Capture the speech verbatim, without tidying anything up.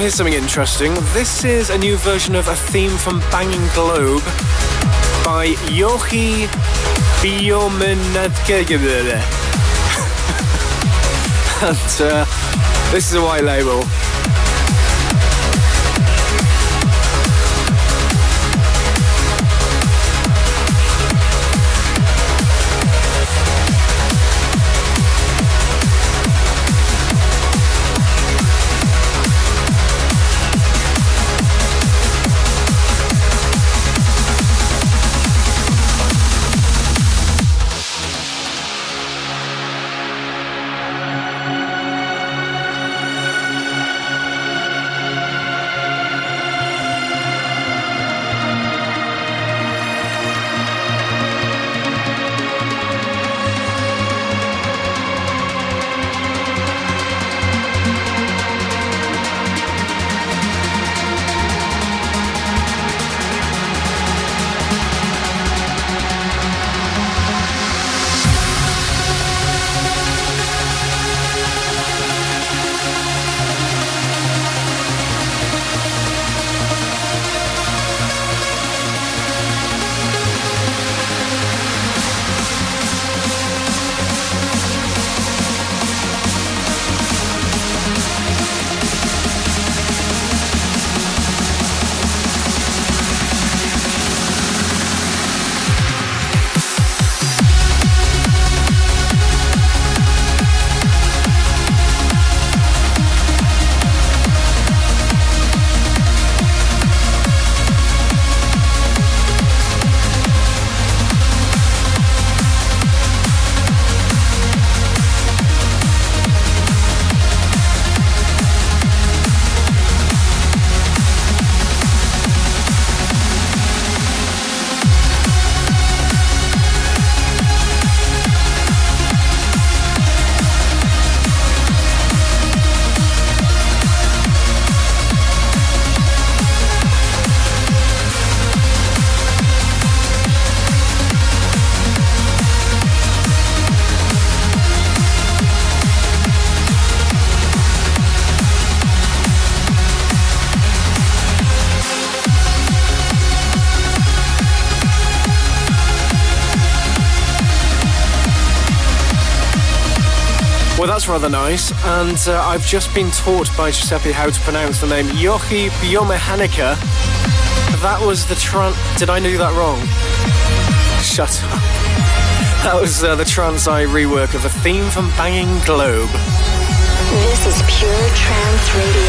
here's something interesting. This is a new version of a theme from Banging Globe by Yoji Biomehanika. And uh, this is a white label. Well, that's rather nice, and uh, I've just been taught by Giuseppe how to pronounce the name Yoji Biomehanika. That was the tran... Did I do that wrong? Shut up. That was uh, the TrancEye rework of a theme from Banging Globe. This is pure trance radio.